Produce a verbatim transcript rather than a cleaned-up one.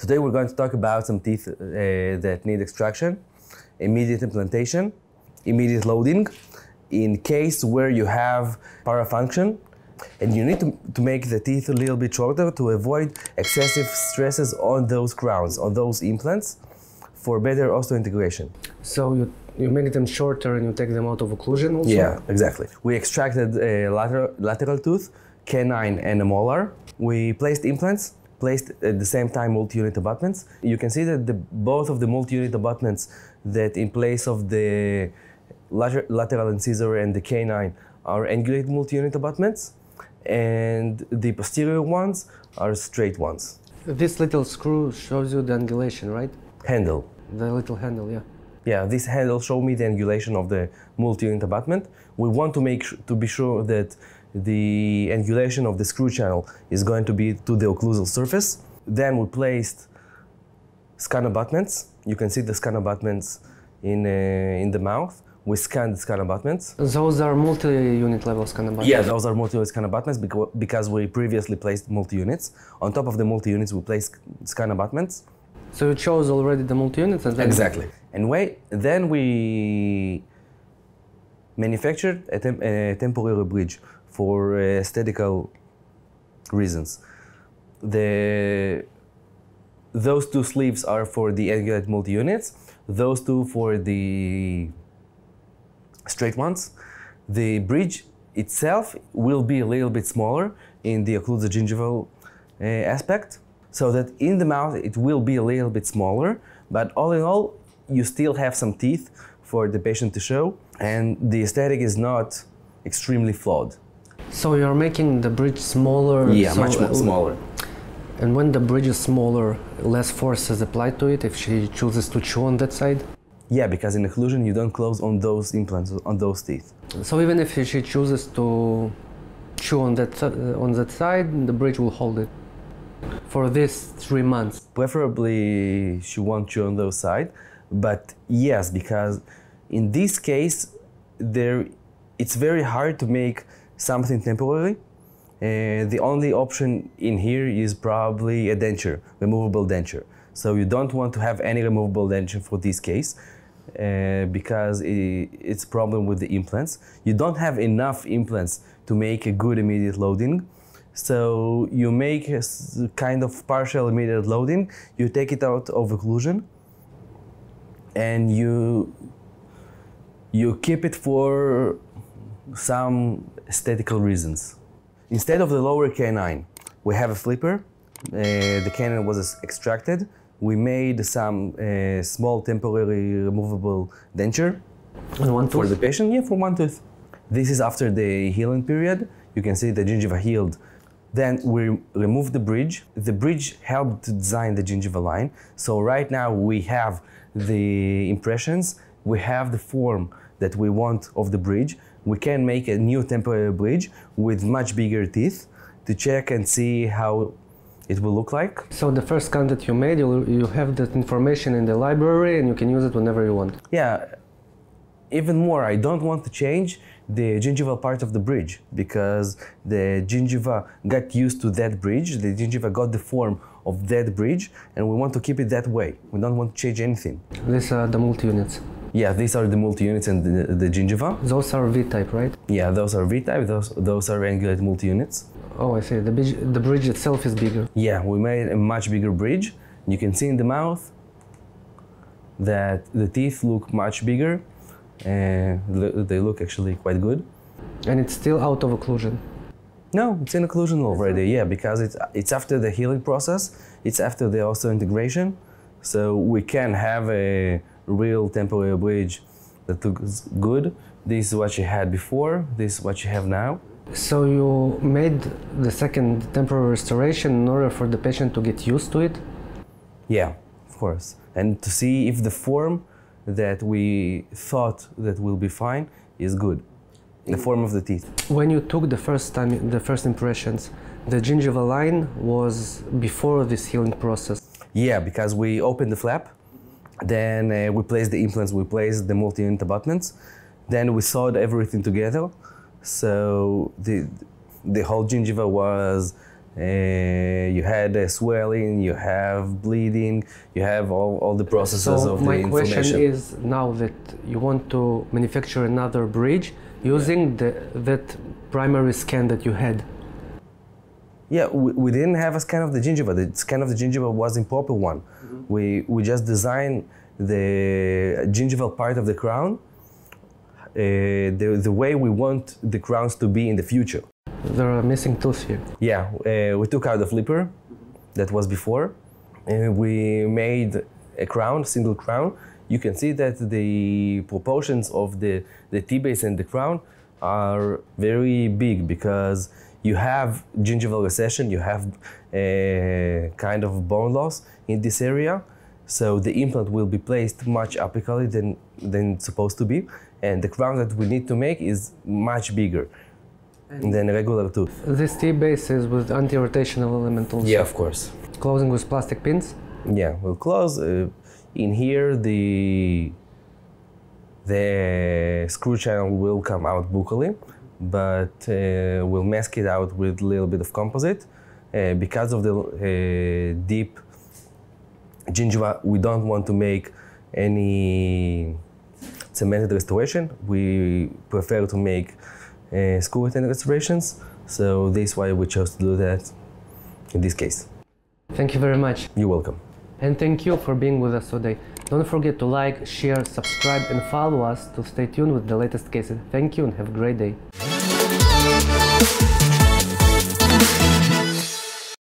Today we're going to talk about some teeth uh, that need extraction, immediate implantation, immediate loading, in case where you have parafunction, and you need to, to make the teeth a little bit shorter to avoid excessive stresses on those crowns, on those implants, for better osseointegration. So you, you make them shorter and you take them out of occlusion also? Yeah, exactly. We extracted a lateral, lateral tooth, canine and a molar. We placed implants. Placed at the same time multi-unit abutments. You can see that the, both of the multi-unit abutments that in place of the later, lateral incisor and the canine are angulated multi-unit abutments, and the posterior ones are straight ones. This little screw shows you the angulation, right? Handle. The little handle, yeah. Yeah, this handle shows me the angulation of the multi-unit abutment. We want to make to be sure that the angulation of the screw channel is going to be to the occlusal surface. Then we placed scan abutments. You can see the scan abutments in, uh, in the mouth. We scanned the scan abutments. Those are multi-unit level scan abutments? Yeah, those are multi-unit scan abutments because, because we previously placed multi-units. On top of the multi-units, we placed scan abutments. So you chose already the multi-units? And then exactly. And wait, then we manufactured a, temp a temporary bridge for aesthetical reasons. The, those two sleeves are for the angulated multi-units, those two for the straight ones. The bridge itself will be a little bit smaller in the occlusal gingival uh, aspect, so that in the mouth it will be a little bit smaller, but all in all, you still have some teeth for the patient to show, and the aesthetic is not extremely flawed. So you're making the bridge smaller? Yeah, so much more smaller. And when the bridge is smaller, less force is applied to it if she chooses to chew on that side? Yeah, because in occlusion you don't close on those implants, on those teeth. So even if she chooses to chew on that, on that side, the bridge will hold it for this three months? Preferably she won't chew on those side, but yes, because in this case there it's very hard to make something temporary. Uh, the only option in here is probably a denture, removable denture. So you don't want to have any removable denture for this case uh, because it, it's a problem with the implants. You don't have enough implants to make a good immediate loading. So you make a kind of partial immediate loading, you take it out of occlusion, and you, you keep it for some aesthetical reasons. Instead of the lower canine, we have a flipper. Uh, the canine was extracted. We made some uh, small temporary removable denture. And one tooth? For the patient, yeah, for one tooth. This is after the healing period. You can see the gingiva healed. Then we removed the bridge. The bridge helped to design the gingiva line. So right now we have the impressions, we have the form that we want of the bridge. We can make a new temporary bridge with much bigger teeth to check and see how it will look like. So the first scan that you made, you, you have that information in the library and you can use it whenever you want. Yeah, even more, I don't want to change the gingival part of the bridge because the gingiva got used to that bridge, the gingiva got the form of that bridge, and we want to keep it that way. We don't want to change anything. These are the multi-units. Yeah, these are the multi-units and the, the gingiva. Those are V-type, right? Yeah, those are V-type, those, those are angulated multi-units. Oh, I see. The bridge, the bridge itself is bigger. Yeah, we made a much bigger bridge. You can see in the mouth that the teeth look much bigger. Uh, they look actually quite good. And it's still out of occlusion? No, it's in occlusion already, yeah, because it's, it's after the healing process, it's after the osseointegration, so we can have a real temporary bridge that looks good. This is what you had before, this is what you have now. So you made the second temporary restoration in order for the patient to get used to it? Yeah, of course. And to see if the form that we thought that will be fine is good, the form of the teeth. When you took the first time, the first impressions, the gingival line was before this healing process? Yeah, because we opened the flap. Then uh, we placed the implants, we placed the multi-unit abutments. Then we sawed everything together. So the, the whole gingiva was Uh, you had a swelling, you have bleeding, you have all, all the processes so of the inflammation. So my question is, now that you want to manufacture another bridge using yeah. the, that primary scan that you had. Yeah, we, we didn't have a scan of the gingiva. The scan of the gingiva was improper one. Mm-hmm. We, we just designed the gingival part of the crown uh, the, the way we want the crowns to be in the future. There are missing tooth here. Yeah, uh, we took out the flipper that was before, and we made a crown, single crown. You can see that the proportions of the, the T-base and the crown are very big because you have gingival recession, you have a kind of bone loss in this area, so the implant will be placed much apically than, than it's supposed to be, and the crown that we need to make is much bigger than a regular tooth. This T-base is with anti-rotational element also? Yeah, of course. Closing with plastic pins? Yeah, we'll close. Uh, in here, the, the screw channel will come out buccally, but uh, we'll mask it out with a little bit of composite. Uh, because of the uh, deep gingiva, we don't want to make any cemented restoration. We prefer to make Uh, screw attendant restorations, so this is why we chose to do that in this case. Thank you very much. You're welcome. And thank you for being with us today. Don't forget to like, share, subscribe and follow us to stay tuned with the latest cases. Thank you and have a great day.